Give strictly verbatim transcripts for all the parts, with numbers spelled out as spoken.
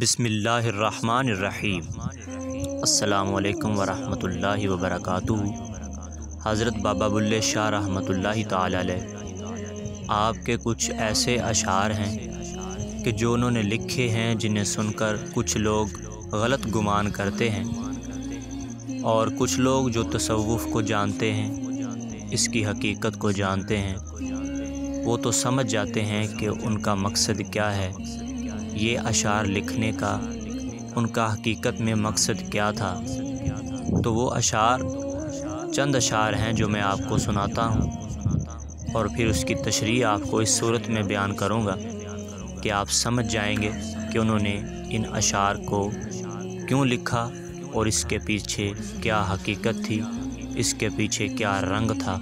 बिस्मिल्लाहिर्रहमानिर्रहीम। अस्सलामुअलैकुम वरहमतुल्लाहि वबरकातुहू। हज़रत बाबा बुल्ले शाह रहमतुल्लाहि ताला अलैह, आपके कुछ ऐसे अशार हैं कि जो उन्होंने लिखे हैं, जिन्हें सुनकर कुछ लोग गलत गुमान करते हैं और कुछ लोग जो तसव्वुफ़ को जानते हैं, इसकी हकीकत को जानते हैं, वो तो समझ जाते हैं कि उनका मकसद क्या है, ये अशार लिखने का उनका हकीकत में मकसद क्या था। तो वो अशार चंद अशार हैं जो मैं आपको सुनाता हूँ और फिर उसकी तशरीह आपको इस सूरत में बयान करूँगा कि आप समझ जाएंगे कि उन्होंने इन अशार को क्यों लिखा और इसके पीछे क्या हकीकत थी, इसके पीछे क्या रंग था।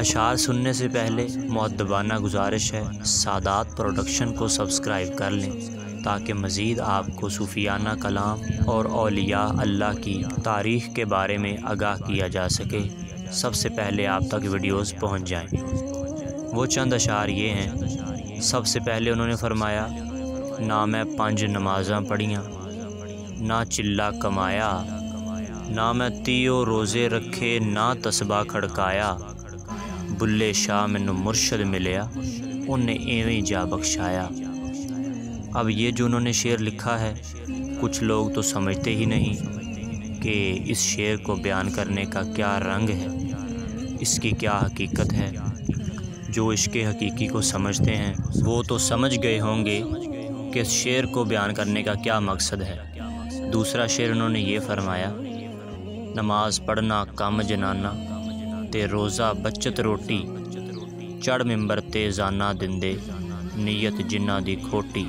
अशार सुनने से पहले मुअद्दबाना गुजारिश है, सादात प्रोडक्शन को सब्सक्राइब कर लें ताकि मज़ीद आपको सूफियाना कलाम और औलिया अल्लाह की तारीख़ के बारे में आगाह किया जा सके, सबसे पहले आप तक वीडियोस पहुंच जाएं। वो चंद अशार ये हैं। सबसे पहले उन्होंने फरमाया, ना मैं पंज नमाज़ा पढ़ियाँ, ना चिल्ला कमाया, ना मैं तीयो रोज़े रखे, ना तस्बा खड़काया। बुल्ले शाह मैनू मुर्शद मिलया, उन्हें एवें जा बख्शाया। अब ये जो उन्होंने शेर लिखा है, कुछ लोग तो समझते ही नहीं कि इस शेर को बयान करने का क्या रंग है, इसकी क्या हकीकत है। जो इश्क़े हकीकी को समझते हैं वो तो समझ गए होंगे कि इस शेर को बयान करने का क्या मकसद है। दूसरा शेर उन्होंने ये फरमाया, नमाज पढ़ना कम जनाना, ते रोज़ा बचत रोटी, चढ़ मिंबर ते जाना दिंदे, नीयत जिन्ना दी खोटी।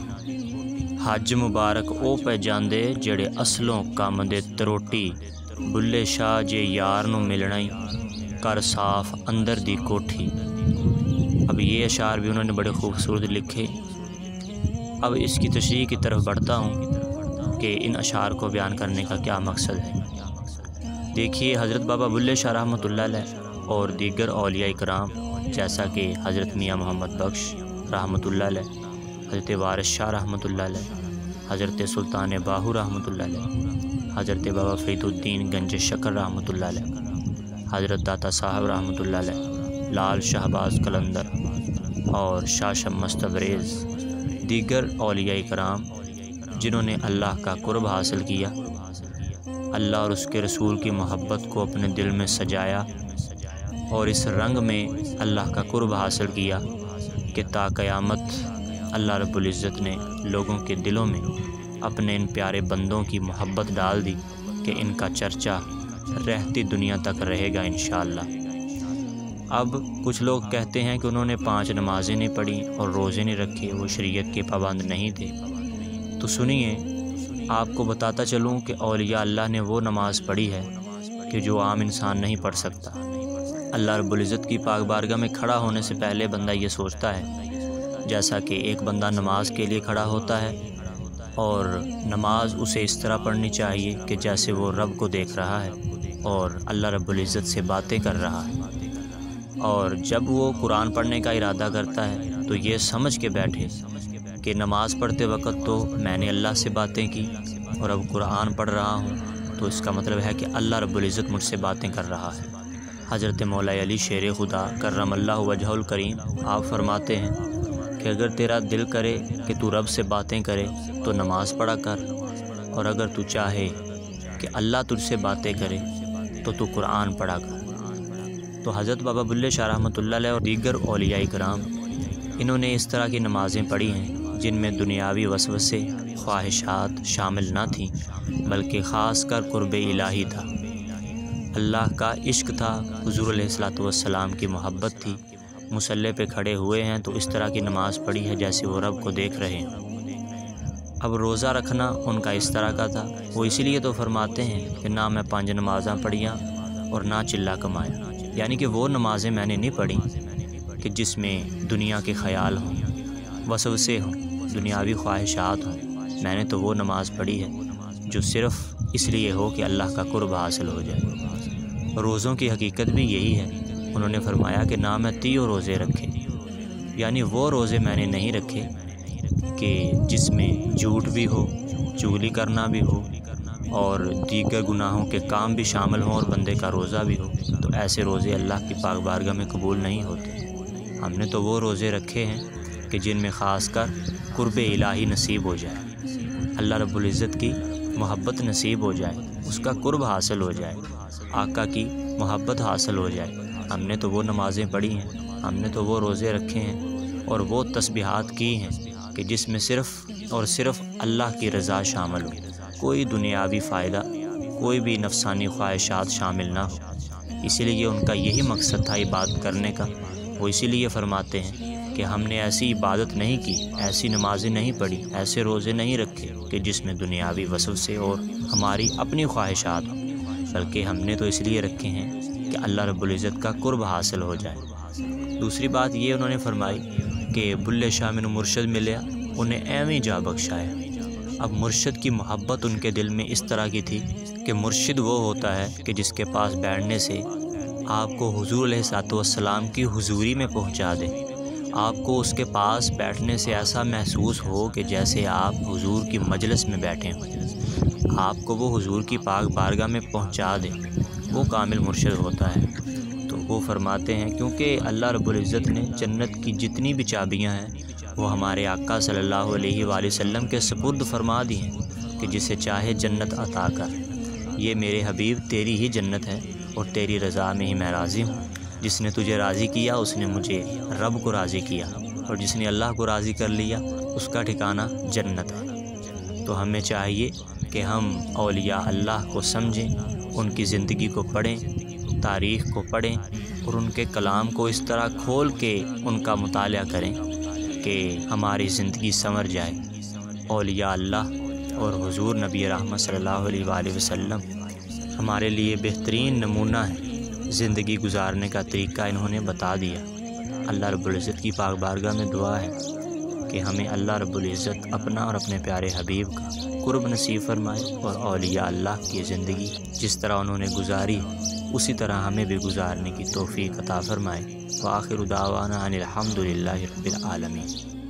हज मुबारक ओ पे जांदे, जेड़े असलों काम दे तरोटी। बुल्ले शाह जे यार नू मिलना ही, कर साफ अंदर दी कोठी। अब ये अशार भी उन्होंने बड़े खूबसूरत लिखे। अब इसकी तशरीह की तरफ बढ़ता हूँ कि इन अशार को बयान करने का क्या मकसद है। देखिए, हज़रत बाबा बुल्ले शाह रहमतुल्लाह अलैह और दीगर औलिया इकराम जैसा कि हज़रत मियाँ मोहम्मद बख्श रहमतुल्लाह अलैह, हज़रत वारिस शाह रहमतुल्लाह अलैह, हज़रत सुल्ताने बाहू रहमतुल्लाह अलैह, हज़रत बाबा फरीदुद्दीन गंज शक्कर रहमतुल्लाह अलैह, हज़रत दाता साहब रहमतुल्लाह अलैह, लाल शहबाज कलंदर और शाह मस्तबरेज़ दीगर औलिया कराम जिन्होंने अल्लाह का कुर्ब हासिल किया, अल्लाह और उसके रसूल की मोहब्बत को अपने दिल में सजाया और इस रंग में अल्लाह का कुर्ब हासिल किया कि ता क़यामत अल्लाह रब्बुल इज़्ज़त ने लोगों के दिलों में अपने इन प्यारे बंदों की मोहब्बत डाल दी कि इनका चर्चा रहती दुनिया तक रहेगा इंशाअल्लाह। अब कुछ लोग कहते हैं कि उन्होंने पांच नमाज़ें नहीं पढ़ी और रोज़े नहीं रखे, वो शरीयत के पाबंद नहीं थे। तो सुनिए, आपको बताता चलूँ कि औलिया अल्लाह ने वो नमाज़ पढ़ी है कि जो आम इंसान नहीं पढ़ सकता। अल्लाह रब्बुल इज़्ज़त की पाक बारगाह में खड़ा होने से पहले बंदा ये सोचता है, जैसा कि एक बंदा नमाज के लिए खड़ा होता है और नमाज उसे इस तरह पढ़नी चाहिए कि जैसे वो रब को देख रहा है और अल्लाह रब्बुल इज़्ज़त से बातें कर रहा है। और जब वो कुरान पढ़ने का इरादा करता है तो ये समझ के बैठे कि नमाज़ पढ़ते वक्त तो मैंने अल्लाह से बातें की और अब कुरान पढ़ रहा हूँ, तो इसका मतलब है कि अल्लाह रब्बुल इज़्ज़त मुझसे बातें कर रहा है। हज़रत मौला अली शेर-ए-खुदा करमल्लाहु वजहुल करीम आप फरमाते हैं कि अगर तेरा दिल करे कि तू रब से बातें करे तो नमाज़ पढ़ा कर, और अगर तू चाहे कि अल्लाह तुझसे बातें करे तो तू कुरान पढ़ा कर। तो हज़रत बाबा बुल्ले शाह रहमतुल्लाह अलैह और दीगर औलिया इकराम इन्होंने इस तरह की नमाज़ें पढ़ी हैं जिनमें दुनियावी वसवसे ख्वाहिशात शामिल ना थीं, बल्कि ख़ास कर कुर्ब इलाही था, अल्लाह का इश्क था, हुज़ूर अलैहिस्सलातु वस्सलाम की मोहब्बत थी। मुसल्ले पे खड़े हुए हैं तो इस तरह की नमाज़ पढ़ी है जैसे वो रब को देख रहे हैं। अब रोज़ा रखना उनका इस तरह का था, वो इसीलिए तो फरमाते हैं कि ना मैं पांच नमाज़ां पढ़ियाँ और ना चिल्ला कमाया, यानी कि वो नमाज़ें मैंने नहीं पढ़ी कि जिसमें दुनिया के ख्याल हों, वसवसे हों, दुनियावी ख्वाहिशात हों। मैंने तो वो नमाज़ पढ़ी है जो सिर्फ़ इसलिए हो कि अल्लाह का कुर्ब हासिल हो जाए। रोज़ों की हकीकत भी यही है। उन्होंने फरमाया कि ना मैं तीयो रोज़े रखे, यानी वो रोज़े मैंने नहीं रखे कि जिसमें झूठ भी हो चुगली करना भी हो और दीगर गुनाहों के काम भी शामिल हों और बंदे का रोज़ा भी हो, तो ऐसे रोज़े अल्लाह की पाक बारगाह में कबूल नहीं होते। हमने तो वो रोज़े रखे हैं कि जिनमें ख़ास कर कुर्ब इलाही नसीब हो जाए, अल्लाह रब्बुल इज़्ज़त की मोहब्बत नसीब हो जाए, उसका कुर्ब हासिल हो जाए, आका की मोहब्बत हासिल हो जाए। हमने तो वो नमाज़ें पढ़ी हैं, हमने तो वो रोज़े रखे हैं और वो तस्बीहात की हैं कि जिसमें सिर्फ़ और सिर्फ़ अल्लाह की रज़ा शामिल हो, कोई दुनियावी फ़ायदा, कोई भी नफसानी ख्वाहिशात शामिल ना हो। इसीलिए उनका यही मकसद था इबादत करने का। वो इसीलिए फरमाते हैं कि हमने ऐसी इबादत नहीं की, ऐसी नमाज़ें नहीं पढ़ी, ऐसे रोज़े नहीं रखे कि जिसमें दुनियावी वसवसे और हमारी अपनी ख्वाहिशात हो, बल्कि हमने तो इसलिए रखे हैं कि अल्लाह रब्बुल इज़्ज़त का कुर्ब हासिल हो जाए। दूसरी बात ये उन्होंने फरमाई कि बुल्ले शाह मैनू मुर्शद मिला, उन्हें ऐवें जा बख्शाया। अब मुर्शिद की मोहब्बत उनके दिल में इस तरह की थी कि मुर्शिद वो होता है कि जिसके पास बैठने से आपको हुजूर अलैहिस्सलाम की हुजूरी में पहुंचा दे, आपको उसके पास बैठने से ऐसा महसूस हो कि जैसे आप हुजूर की मजलिस में बैठे हों, आपको वो हुजूर की पाक बारगाह में पहुंचा दे, वो कामिल मुर्शिद होता है। तो वो फरमाते हैं क्योंकि अल्लाह रब्बुल इज़्ज़त ने जन्नत की जितनी भी चाबियाँ हैं वो हमारे आका सल्लल्लाहु अलैहि वसल्लम के सपुर्द फरमा दिए कि जिसे चाहे जन्नत अता कर, ये मेरे हबीब तेरी ही जन्नत है और तेरी रज़ा में ही मैं राज़ी हूँ। जिसने तुझे राज़ी किया उसने मुझे रब को राज़ी किया, और जिसने अल्लाह को राज़ी कर लिया उसका ठिकाना जन्नत है। तो हमें चाहिए कि हम औलिया अल्लाह को समझें, उनकी ज़िंदगी को पढ़ें, तारीख़ को पढ़ें और उनके कलाम को इस तरह खोल के उनका मुताला करें कि हमारी ज़िंदगी संवर जाए। औलिया अल्लाह और हुजूर नबी रहमत सल्लल्लाहु अलैहि वसल्लम हमारे लिए बेहतरीन नमूना है, ज़िंदगी गुजारने का तरीक़ा इन्होंने बता दिया। अल्लाह रब्बुल इज़्ज़त की पाक बारगाह में दुआ है कि हमें अल्लाह रब्बुल इज़्ज़त अपना और अपने प्यारे हबीब का कुर्ब नसीब फरमाए और औलिया अल्लाह की ज़िंदगी जिस तरह उन्होंने गुजारी उसी तरह हमें भी गुजारने की तौफीक अता फरमाए। व आखिर दावाना अनिल हम्दुलिल्लाहि रब्बिल आलमीन।